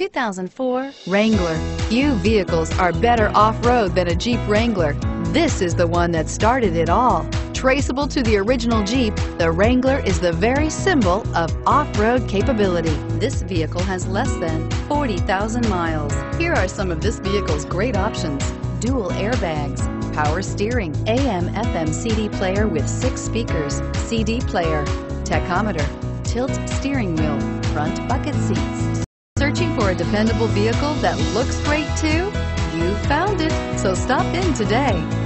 2004 Wrangler. Few vehicles are better off-road than a Jeep Wrangler. This is the one that started it all. Traceable to the original Jeep, the Wrangler is the very symbol of off-road capability. This vehicle has less than 40,000 miles. Here are some of this vehicle's great options: dual airbags, power steering, AM/FM CD player with 6 speakers, CD player, tachometer, tilt steering wheel, front bucket seats. Searching for a dependable vehicle that looks great too? You found it, so stop in today.